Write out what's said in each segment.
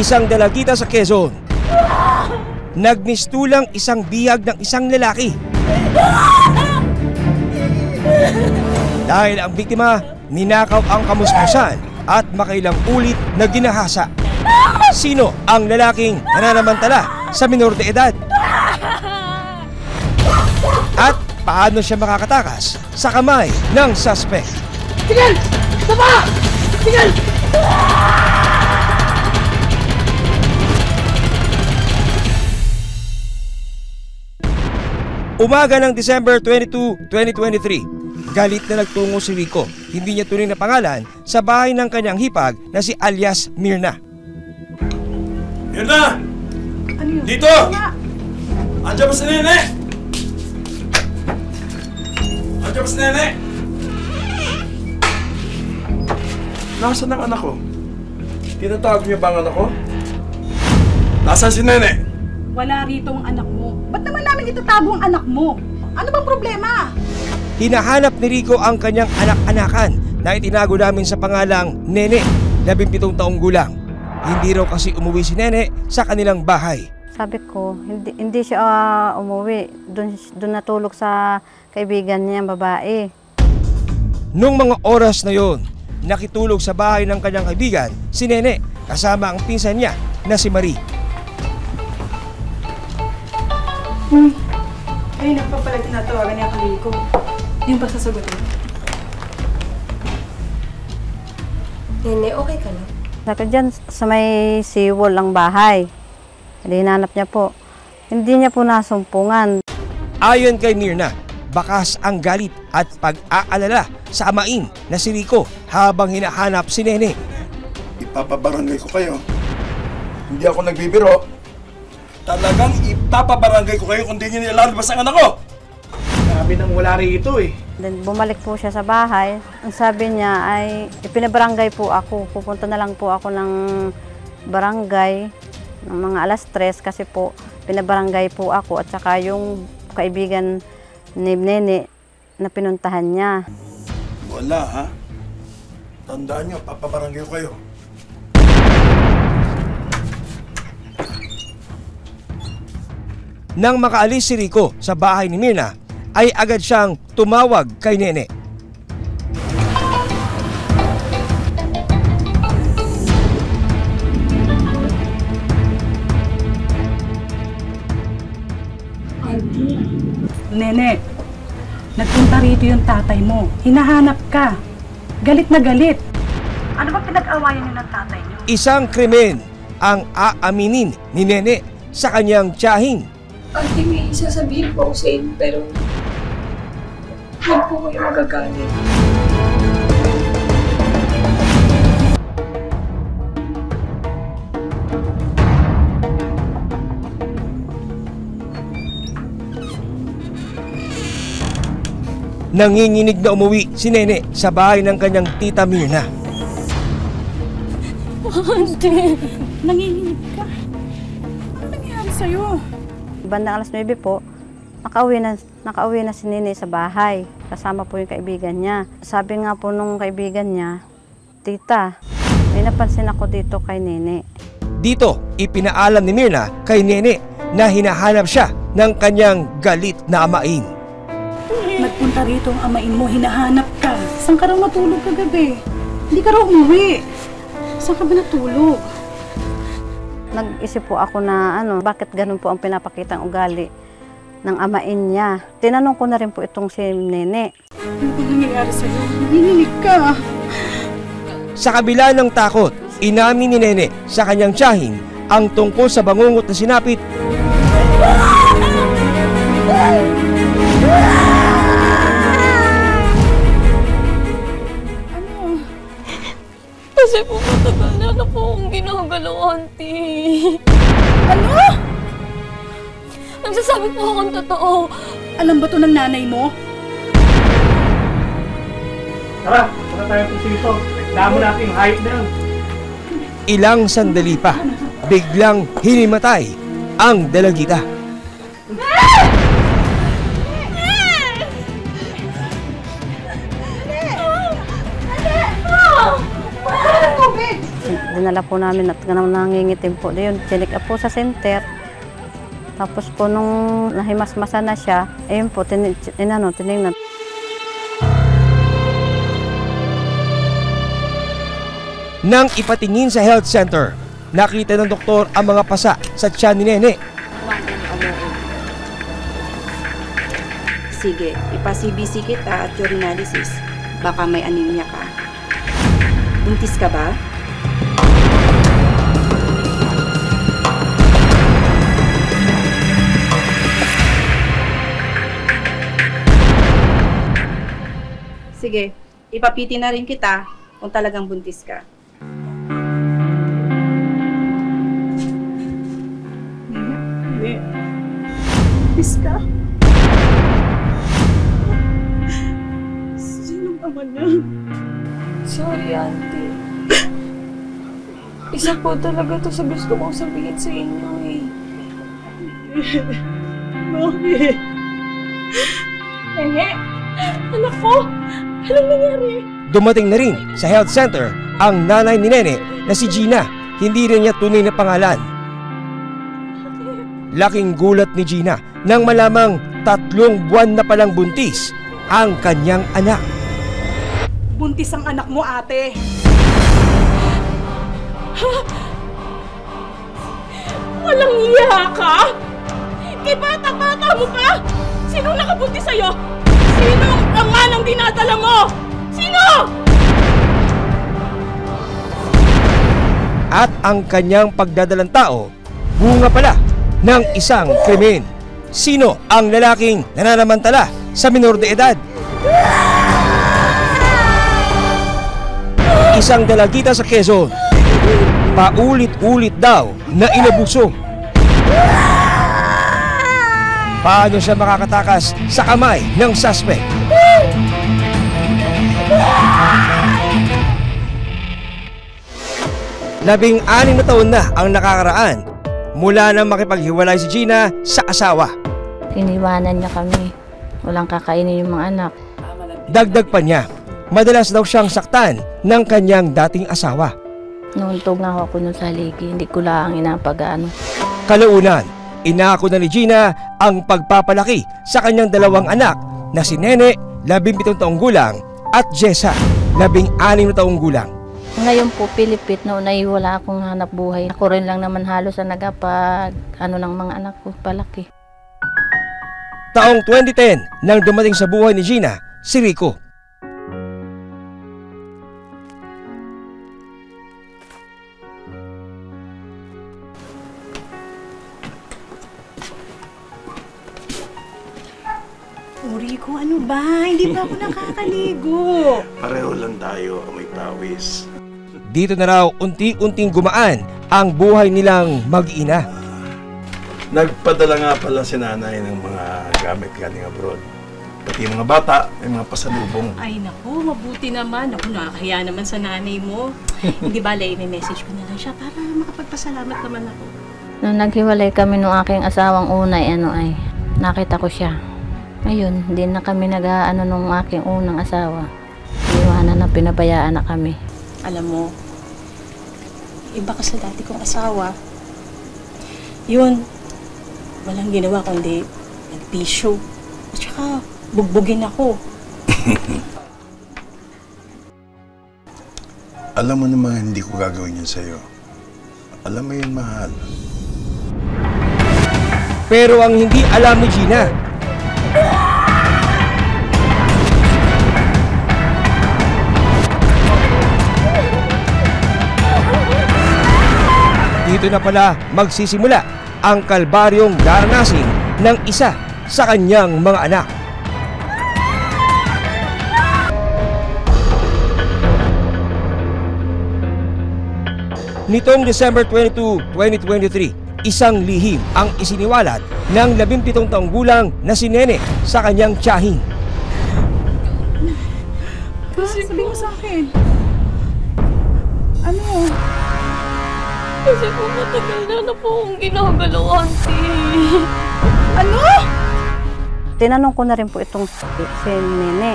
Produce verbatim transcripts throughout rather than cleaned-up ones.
isang dalagita sa Quezon. Nagmistulang isang bihag ng isang lalaki. Dahil ang biktima, ninakaw ang kamusmusan at makailang ulit na ginahasa. Sino ang lalaking nananamantala sa minor de edad? At paano siya makakatakas sa kamay ng suspect? Tingnan! Tama! Tingnan! Umaga ng December twenty-two, twenty twenty-three, galit na nagtungo si Rico, hindi niya tunay na pangalan, sa bahay ng kanyang hipag na si alias Mirna. Mirna! Ano dito! Andiyan mo si Nene! Andiyan mo si Nene! Nasaan ang anak ko? Tinatawag niyo ba ang anak ko? Nasaan si Nene? Wala rito ang anak mo. Ba't naman namin itatago ang anak mo? Ano bang problema? Hinahanap ni Rico ang kanyang anak-anakan na itinago namin sa pangalang Nene, labing pitong taong gulang. Hindi raw kasi umuwi si Nene sa kanilang bahay. Sabi ko, hindi, hindi siya uh, umuwi. Doon, doon natulog sa kaibigan niya, babae. Nung mga oras na yon, nakitulog sa bahay ng kanyang kaibigan si Nene kasama ang pinsan niya na si Marie. Hmm. Ay, naku pala tinatawagan niya kami ko. Yung pagsasagot niya. Nene, okay ka na? Saka dyan, sa may siwol ang bahay. Hindi hinanap niya po. Hindi niya po nasumpungan. Ayon kay Mirna, bakas ang galit at pag-aalala sa amain na si Rico habang hinahanap si Nene. Ipapabarangay ko kayo. Hindi ako nagbibiro. Talagang ipapabarangay ko kayo kung di niyo nilalabas ang anak ko! Sabi nang wala rito eh. Then bumalik po siya sa bahay. Ang sabi niya ay ipinabarangay po ako. Pupunta na lang po ako ng barangay ng mga alas tres kasi po pinabarangay po ako at saka yung kaibigan ni Nene na pinuntahan niya. Wala ha? Tandaan niyo, papabarangay ko kayo. Nang makaalis si Rico sa bahay ni Mirna, ay agad siyang tumawag kay Nene. Nene, nagpunta rito yung tatay mo. Hinahanap ka. Galit na galit. Ano ba pinag-awayan niyo ng tatay niyo? Isang krimen ang aaminin ni Nene sa kanyang tiyahin. Ate, may isasabihin po ako sa inyo, pero huwag po kayo magagalit. Nanginginig na umuwi si Nene sa bahay ng kanyang tita Mirna. Ate, nanginginig ka. Ano nangyari sa'yo? Bandang alas nuwebe po, nakauwi na, nakauwi na si Nene sa bahay. Kasama po yung kaibigan niya. Sabi nga po nung kaibigan niya, Tita, may napansin ako dito kay Nene. Dito, ipinaalam ni Mirna kay Nene na hinahanap siya ng kanyang galit na amain. Nagpunta rito ang amain mo, hinahanap ka. Saan ka raw natulog kagabi? Hindi ka raw umuwi. Saan ka ba natulog? Nag-isip po ako na ano, bakit ganun po ang pinapakitang ugali ng amain niya. Tinanong ko na rin po itong si Nene. Ano ba nangyayari sa'yo? Nanginig ka. Sa kabila ng takot, inamin ni Nene sa kanyang tiyahin ang tungkol sa bangungot na sinapit kasi po matagal na na po akong ginagalaw, auntie. Ano? Nagsasabi po akong totoo. Alam ba ito ng nanay mo? Tara, punta tayo po sito. Damo natin yung hype na yun. Ilang sandali pa, biglang hinimatay ang dalagita. dinala po namin at nangingitim po doon. Chinik up po sa center. Tapos po nung nahimasmasa na siya, ayun po, tin inano, tinignan. Nang ipatingin sa health center, nakita ng doktor ang mga pasa sa tiyan ni Nene. Sige, ipa-C B C kita at urinalysis. Baka may anemia ka. Buntis ka ba? Sige, ipapiti na rin kita kung talagang buntis ka. Hindi. Buntis ka? Sinong ama niya? Sorry, auntie. Isa po talaga to sa gusto kong sabihin sa inyo eh. Bakit? Nene! Anak ko! Anong nangyari? Dumating na rin sa health center ang nanay ni Nene na si Gina. Hindi rin niya tunay na pangalan. Laking gulat ni Gina nang malamang tatlong buwan na palang buntis ang kanyang anak. Buntis ang anak mo, ate. Ha? Walang iya ka? Kibata-bata mo pa? Sinong nakabuntis sa'yo? Sinong ama ng dinadala mo? Sino? At ang kanyang pagdadalang tao, bunga pala ng isang krimen. Sino ang lalaking nananamantala sa minor de edad? Isang dalagita sa Quezon, paulit-ulit daw na inabuso. Paano siya makakatakas sa kamay ng suspect? Labing anim na taon na ang nakakaraan mula nang makipaghiwalay si Gina sa asawa. Iniwanan niya kami. Walang kakainin yung mga anak. Dagdag pa niya, madalas daw siyang saktan ng kanyang dating asawa. Nuntog na ako nun sa haligi. Hindi ko lang inapagaan. Kalaunan, inako na ni Gina ang pagpapalaki sa kanyang dalawang anak na si Nene, labing pitong taong gulang, at Jesa, labing anim na taong gulang. Ngayon po, pilipit na unay, wala akong hanap buhay. Ako rin lang naman halos na nagapag ano ng mga anak ko, palaki. Taong twenty ten, nang dumating sa buhay ni Gina, si Rico. Oh, Rico, ano ba? Hindi ba ako nakakaligo? Pareho lang tayo, may pawis. Dito na raw unti-unting gumaan ang buhay nilang mag-ina. Nagpadala nga pala si nanay ng mga gamit galing abroad. Pati mga bata, may mga pasalubong. Ay naku, mabuti naman. Naku, nakakahiya naman sa nanay mo. Hindi bale, i-message ko na lang siya para makapagpasalamat naman ako. Nung naghiwalay kami ng aking asawang unay, ano ay, nakita ko siya. Ngayon, hindi na kami nag-aano nung aking unang asawa. Iwanan na, pinabayaan na kami. Alam mo, iba ka sa dati kong asawa. Yun, walang ginawa kundi nagpisyo. At saka, bugbugin ako. Alam mo naman, hindi ko gagawin yun sa'yo. Alam mo yun, mahal. Pero ang hindi alam ni Gina, dito na pala magsisimula ang kalbaryong daranasin ng isa sa kanyang mga anak. Nitong December twenty-two, twenty twenty-three, isang lihim ang isiniwalat ng labing pitong taong gulang na si Nene sa kanyang tiyahin. Ba, sabi mo sa akin. Ano? Kasi po matagal na na po akong ginagalaw, auntie. Ano? Tinanong ko na rin po itong si Nene.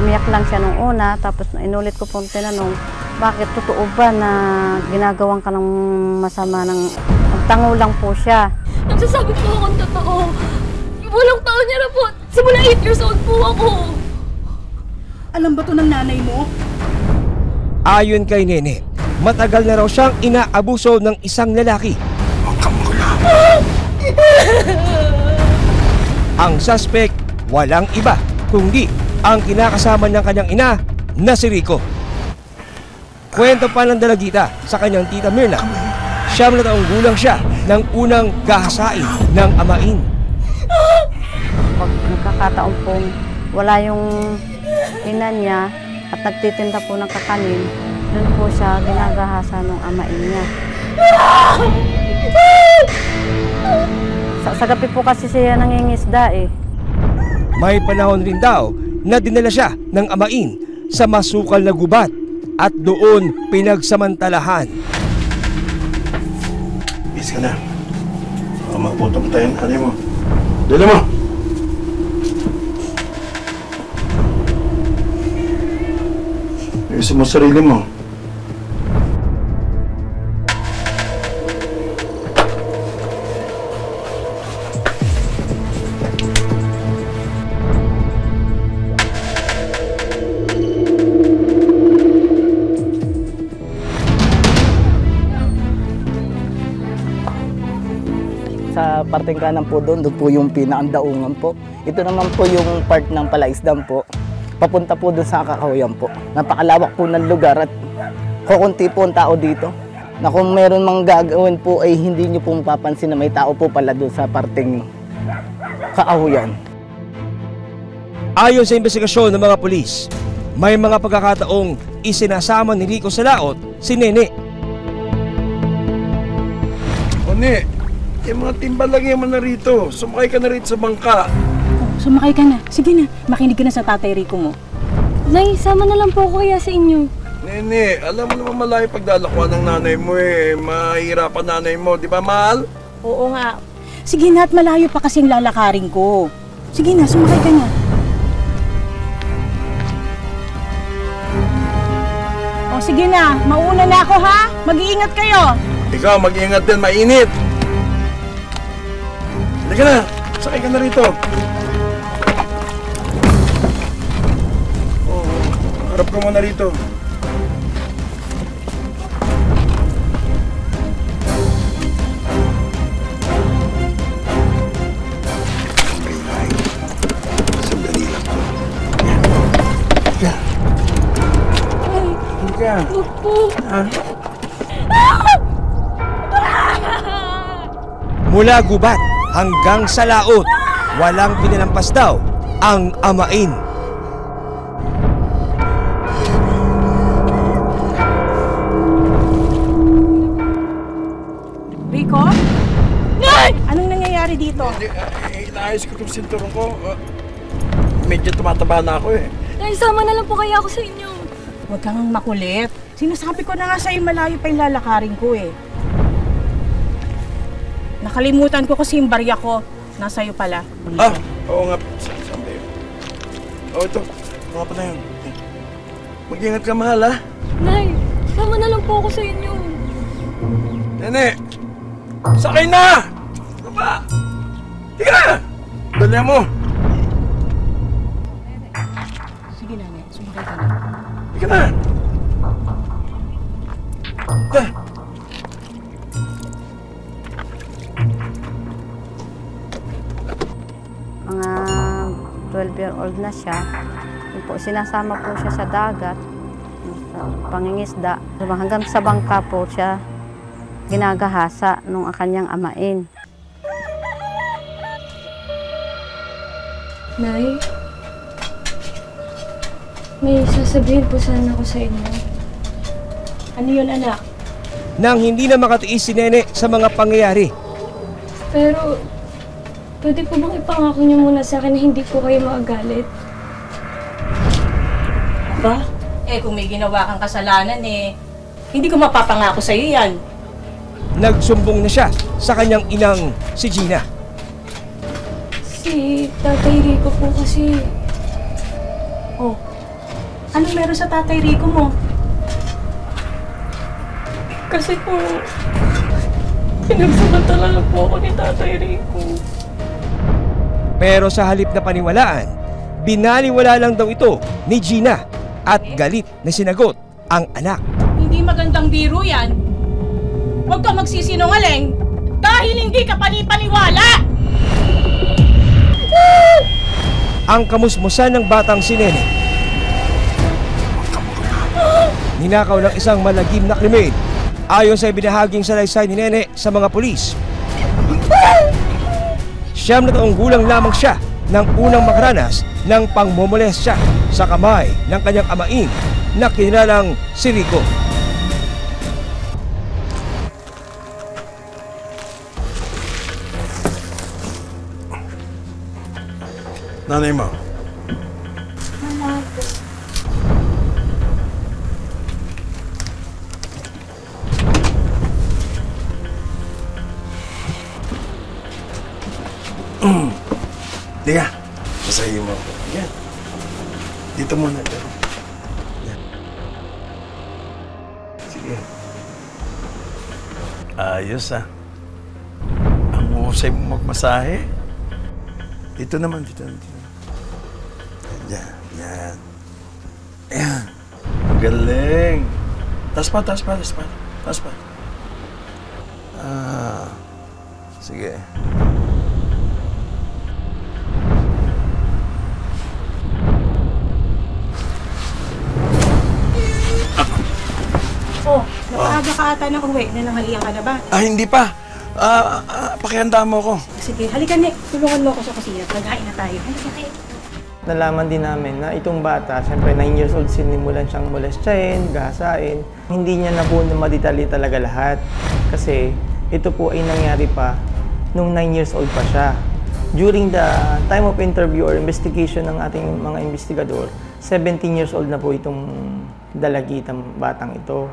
Umiyak lang siya nung una, tapos inulit ko po tinanong. bakit totoo ba na ginagawang ka ng masama ng... Tango lang po siya. Nagsasabi po akong totoo. Walang taon niya na po. Simula eight years old po ako. Alam ba to ng nanay mo? Ayon kay Nene, matagal na raw siyang inaabuso ng isang lalaki. Ang suspect, walang iba, kundi ang kinakasama ng kanyang ina na si Rico. Kwento pa ng Dalagita sa kanyang tita Mirna, siyam na taong gulang siya ng unang kahasain ng amain. Pag nagkakataon pong wala yung ina niya at nagtitinda po ng kakanin, doon po siya ginagahasa ng amain niya. Sa, sa gabi po kasi siya nangingisda eh. May panahon rin daw na dinala siya ng amain sa masukal na gubat at doon pinagsamantalahan. Peace ka na. Baka magputong tayo ng kanya mo. Dali mo! Ayusin mo sarili mo. Sa parteng kanan po doon, doon po yung pinaandaungan po. Ito naman po yung part ng palaisdam po. Papunta po doon sa Kakahuyan po. Napakalawak po ng lugar at kukunti po ang tao dito. Na kung meron mang gagawin po ay hindi nyo po mapapansin na may tao po pala doon sa parteng Kakahuyan. Ayon sa investigasyon ng mga pulis, may mga pagkakataong isinasama ni Rico sa laot si Nene. O Nene! Yung mga timbal lang yaman na rito. Sumakay ka na rito sa bangka. Oh, sumakay ka na. Sige na. Makinig ka na sa tatay Rico mo. Nay, sama na lang po ko kaya sa inyo. Nene, alam mo naman malayo pagdalakwa ng nanay mo eh. Mahirapan nanay mo. Di ba, mahal? Oo nga. Sige na at malayo pa kasing lalakarin ko. Sige na, sumakay ka na. O oh, sige na. Mauna na ako ha. Mag-iingat kayo. Ikaw, mag-iingat din. Mainit. Sige na, sakay ka na rito. Oh, harap ka muna rito. Sandali lang po. Halika. Halika. Mula gubat hanggang sa laot, walang pinalampas daw ang amain. Rico? Nay! Anong nangyayari dito? Inaayos ko itong sinturong ko. Uh, medyo tumataba na ako eh. Nay, sama na lang po kaya ako sa inyo. Huwag kang makulit. Sinasabi ko na nga sa'yo malayo pa yung lalakarin ko eh. Nakalimutan ko kasi yung barya ko. Nasa iyo pala. Ah! Oo nga. Saan ba yun? Oo, ito. Mga pa na yun. Mag-ingat ka, mahal, ha? Nay, sama na lang po ako sa inyo. Nene! Sakay na! Ano ba? Sige na! Dali mo! Sige, Nene. Sumakay ka na. Sige na! Sige na! twelve year old na siya. Po, sinasama po siya sa dagat, sa pangingisda. Hanggang sa bangka po siya ginagahasa nung kanyang amain. Nay, may sasabihin po sana ako sa inyo. Ano yun, anak? Nang hindi na makatiis si Nene sa mga pangyayari. Pero... pwede po bang ipangako niyo muna sa akin na hindi po kayo magagalit? Ba? Eh kung may ginawa kang kasalanan eh, hindi ko mapapangako sa'yo yan. Nagsumbong na siya sa kanyang inang si Gina. Si Tatay Rico po kasi... Oh, ano meron sa Tatay Rico mo? Kasi po, pinagsamantala lang po ako ni Tatay Rico. Pero sa halip na paniwalaan, binaliwala lang daw ito ni Gina at galit na sinagot ang anak. Hindi magandang biro yan. Huwag ka magsisinungaling dahil hindi ka panipaniwala! Ang kamusmusan ng batang si Nene. Ninakaw ng isang malagim na krimen. Ayon sa ibinahaging salaysay ni Nene sa mga pulis, siyam na taong gulang lamang siya nang unang makaranas ng pangmomolestya sa kamay ng kanyang amain na kinilalang si Rico. Nanay mo. Diga, masahin mo ako. Yan. Dito muna. Yan. Sige. Ayos ah. Ang husay mo magmasahe. Dito naman, dito naman. Yan, yan. Ayan. Galing. Tas pa, tas pa, tas pa. Tas pa. Ah. Sige. Napaaga ka ata ng uwi. Nananghalian ka na ba? Ah, hindi pa. Ah, ah, pakihanda mo ko. Sige, halika Nick. Tulungan mo ko sa kusina. Naghain na tayo. Halika kayo. Nalaman din namin na itong bata, siyempre nine years old, sinimulan siyang molestyahin, gasain. Hindi niya na po maditali talaga lahat. Kasi ito po ay nangyari pa nung nine years old pa siya. During the time of interview or investigation ng ating mga investigador, seventeen years old na po itong Dalagitang batang ito.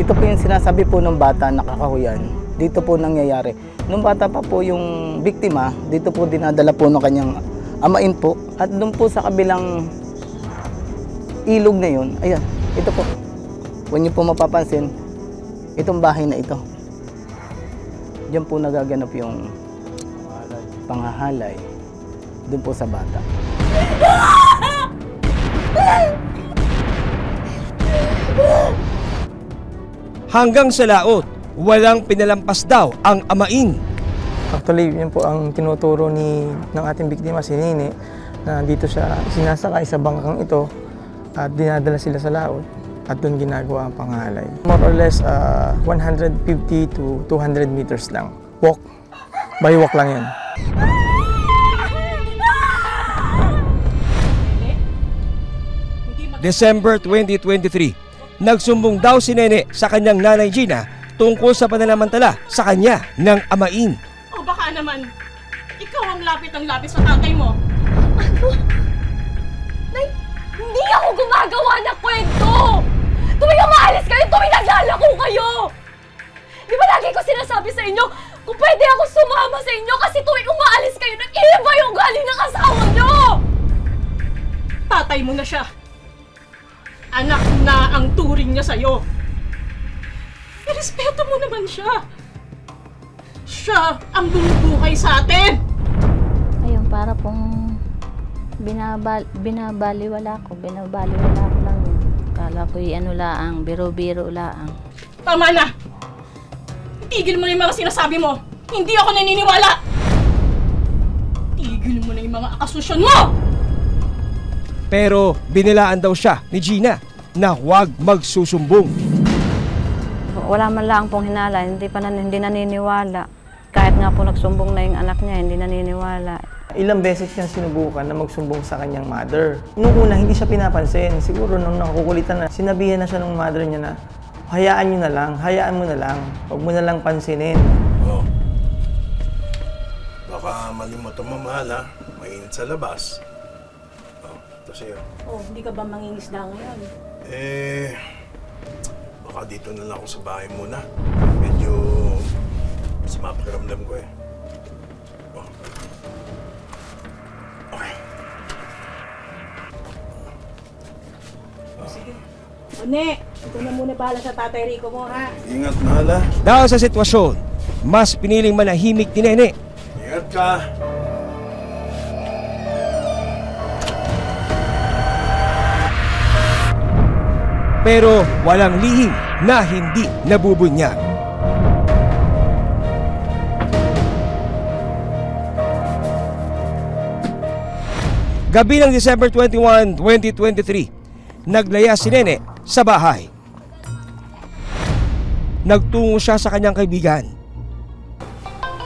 Ito po yung sinasabi po ng bata na kakahuyan. Dito po nangyayari. Nung bata pa po yung biktima, dito po dinadala po ng kanyang amain po. At doon po sa kabilang ilog na yun, ayan, ito po. Kung niyo po mapapansin, itong bahay na ito. Diyan po nagaganap yung panghahalay doon po sa bata. Hanggang sa laot, walang pinalampas daw ang amain. Actually, yun po ang tinuturo ni, ng ating biktima, si Nene, na dito siya sinasakay sa bangkang ito at dinadala sila sa laot at doon ginagawa ang panghalay. More or less, uh, one hundred fifty to two hundred meters lang. Walk. By walk lang yan. December twenty twenty-three, nagsumbong daw si Nene sa kanyang nanay Gina tungkol sa pananamantala sa kanya ng amain. O baka naman, ikaw ang lapit ang lapis sa tatay mo. Ano? Nay, hindi ako gumagawa ng kwento! Tuwing umaalis kayo, tuwing naglalako kayo! Di ba lagi ko sinasabi sa inyo, kung pwede ako sumama sa inyo kasi tuwing umaalis kayo, nag-iiba yung galing ng asawa nyo! Tatay mo na siya. Anak na ang turing niya sa'yo. Irespeto mo naman siya. Siya ang bumubuhay sa atin. Ayun, para pong binabal, binabaliwala ko. Binabaliwala ko lang. Kala ko'y ano laang, biro-biro laang. Tama na! Tigil mo na yung mga sinasabi mo. Hindi ako naniniwala! Tigil mo na yung mga akusasyon mo! Pero binilaan daw siya ni Gina na huwag magsusumbong. Wala man lang pong hinala, hindi pa nan hindi naniniwala. Kahit nga po nagsumbong na yung anak niya, hindi naniniwala. Ilang beses niyang sinubukan na magsumbong sa kanyang mother. Noong una, hindi siya pinapansin. Siguro nung nakukulitan na, sinabihan na siya ng mother niya na, hayaan niyo na lang, hayaan mo na lang, huwag mo na lang pansinin. Oh. Baka mali mo itong mamahal ha, mainit sa labas. Sa'yo. Oh, hindi ka ba mangingisda ngayon? Eh, baka dito na lang ako sa bahay muna. Medyo mas mapakiramdam ko eh. Oh. Okay. Oh. Sige. One, ito na muna bala sa Tatay Rico mo, ha? Ingat, mahala. Dahil sa sitwasyon, mas piniling manahimik ni Nene. Ingat ka. Pero walang lihim na hindi nabubunyag. Gabi ng December twenty-one, twenty twenty-three, naglaya si Nene sa bahay. Nagtungo siya sa kanyang kaibigan.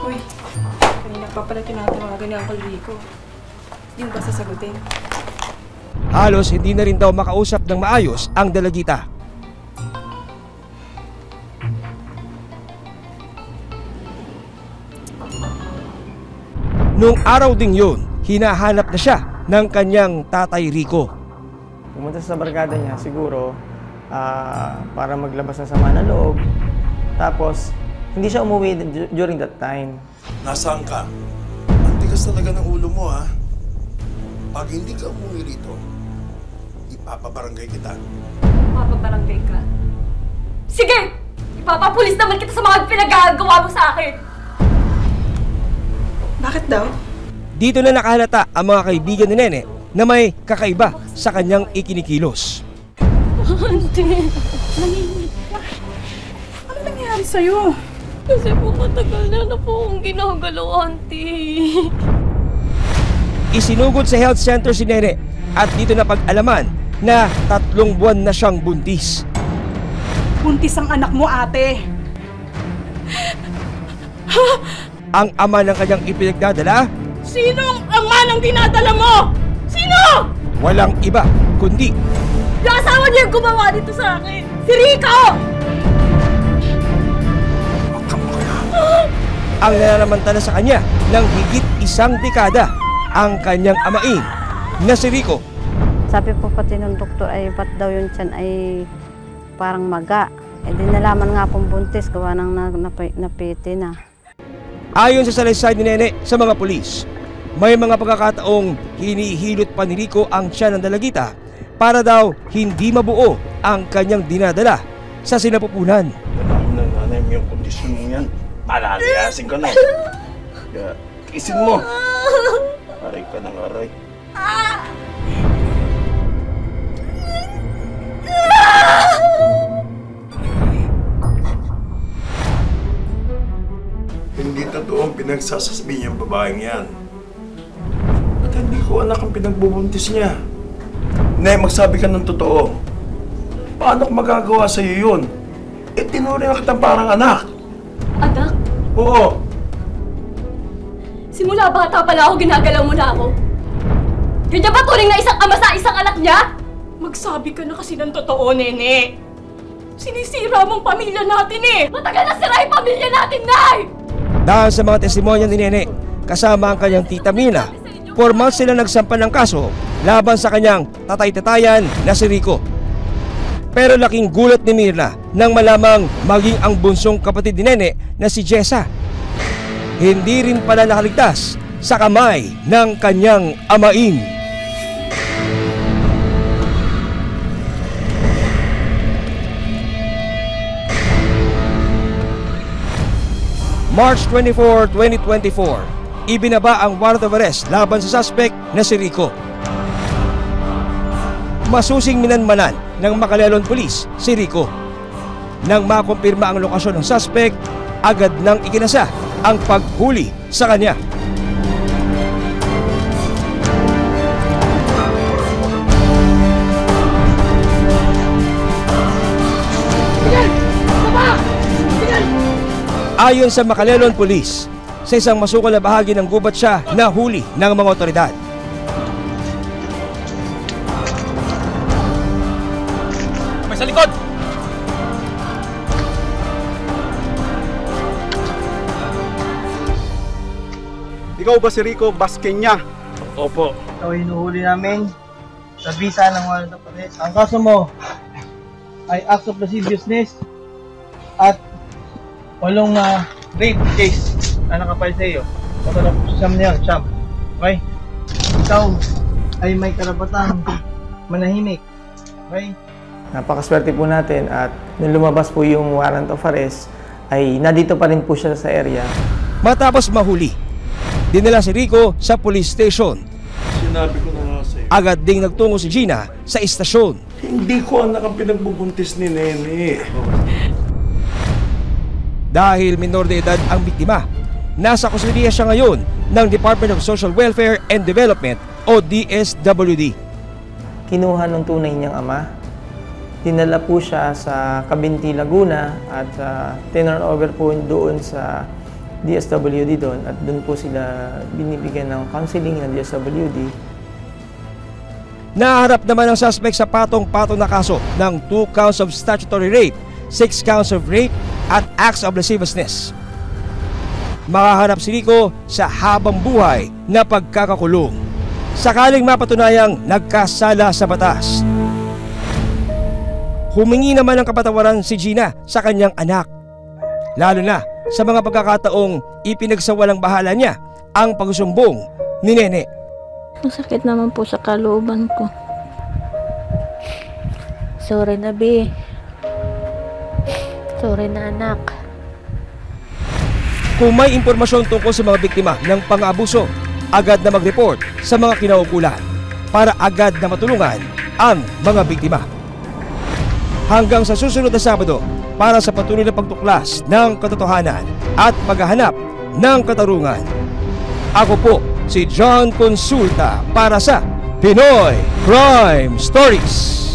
Uy, kanina pa pala tinatawagan ni Uncle Rico. Yung ba sasagutin? Halos hindi na rin daw makausap ng maayos ang Dalagita. Noong araw ding yun, hinahanap na siya ng kanyang Tatay Rico. Pumunta sa barkada niya siguro uh, para maglabas ng sama na loob. Tapos, hindi siya umuwi during that time. Nasaan ka? Ang tigas talaga ng ulo mo, ha? Pag hindi ka umuwi rito, ipapabarangay kita. Ipapabarangay ka? Sige! Ipapapulis naman kita sa mga pinagagawa mo sa akin! Bakit daw? Dito na nakahalata ang mga kaibigan ni Nene na may kakaiba sa kanyang ikinikilos. Ante, nanginginig ka. Ano nangyari sa'yo? Kasi po matagal na na po akong ginagalaw, Ante. Isinugod sa health center si Nene at dito na pag-alaman na tatlong buwan na siyang buntis. Buntis ang anak mo, ate! Ang ama ng kanyang ipinagdadala? Sinong ama ng dinadala mo? Sino? Walang iba, kundi... yung asawa niya yung gumawa dito sa akin! Si Rico! Ang naramantala sa kanya ng higit isang dekada ang kanyang amain na si Rico. Sabi po pati ng doktor ay ba't daw yung tiyan ay parang maga. E di nalaman nga pong buntis gawa ng napiti na. Ayon sa salaysay ni Nene sa mga pulis, may mga pagkakataong hinihilot pa ni Rico ang tiyan ng Dalagita para daw hindi mabuo ang kanyang dinadala sa sinapupunan. Alam na nanay mo yung kondisyon mo yan. Palalayasin ka na. Kaya isin mo. Aray ka ng aray. Hindi totoo ang pinagsasabi niyang babaeng yan. At hindi ko anak ang pinagbubuntis niya. Nay, magsabi ka ng totoo. Paano magagawa sa'yo yun? E tinuring na kitang parang anak. Anak? Oo. Simula bata pala ako, ginagalaw mo na ako. Ganyan ba turing na isang ama sa isang anak niya? Magsabi ka na kasi ng totoo, Nene. Sinisira mong pamilya natin eh. Matagal na sira yung pamilya natin, Nay! Dahil sa mga testimonya ni Nene, kasama ang kanyang tita Mirna, formal sila nagsampan ng kaso laban sa kanyang tatay-tatayan na si Rico. Pero laking gulat ni Mirna nang malamang maging ang bunsong kapatid ni Nene na si Jesa. Hindi rin pala nakaligtas sa kamay ng kanyang amain. March twenty-fourth, twenty twenty-four, ibinaba ang warrant of arrest laban sa suspect na si Rico. Masusing minanmanan ng Macalelon Police si Rico. Nang makumpirma ang lokasyon ng suspect, agad nang ikinasa ang paghuli sa kanya. Ayon sa Macalelon Police, sa isang masukal na bahagi ng gubat siya nahuli ng mga otoridad. May sa likod! Ikaw ba si Rico Basqueña? Opo. Ikaw hinuhuli namin sa visa ng warrant of arrest. Ang kaso mo ay acts of lasciviousness at walong uh, rape case na nakapal sa iyo. Patalap siyam niya, siyam. Okay? Ikaw ay may karapatang manahimik. Okay? Napakaswerte po natin at nung lumabas po yung warrant of arrest ay nandito pa rin po siya sa area. Matapos mahuli, dinala si Rico sa police station. Sinabi ko na nga sa'yo. Agad ding nagtungo si Gina sa istasyon. Hindi ko anak ang pinagbubuntis ni Nene. Dahil minor de edad ang biktima, nasa kustudiya siya ngayon ng Department of Social Welfare and Development o D S W D. Kinuha ng tunay niyang ama. Dinala po siya sa Cabinti, Laguna at uh, tenor over po doon sa D S W D doon at doon po sila binibigyan ng counseling ng D S W D. Naharap naman ang suspect sa patong-patong na kaso ng two counts of statutory rape, six counts of rape at acts of lasciviousness. Makaharap si Rico sa habang buhay na pagkakakulong sakaling mapatunayang nagkasala sa batas. Humingi naman ng kapatawaran si Gina sa kanyang anak, lalo na sa mga pagkakataong ipinagsawalang bahala niya ang pagsusumbong ni Nene. Masakit naman po sa kalooban ko. Sorry na, Bi. Sorry na, anak. Kung may impormasyon tungkol sa mga biktima ng pang-abuso, agad na mag-report sa mga kinaukulan para agad na matulungan ang mga biktima. Hanggang sa susunod na Sabado para sa patuloy na pagtuklas ng katotohanan at paghahanap ng katarungan. Ako po si John Consulta para sa Pinoy Crime Stories.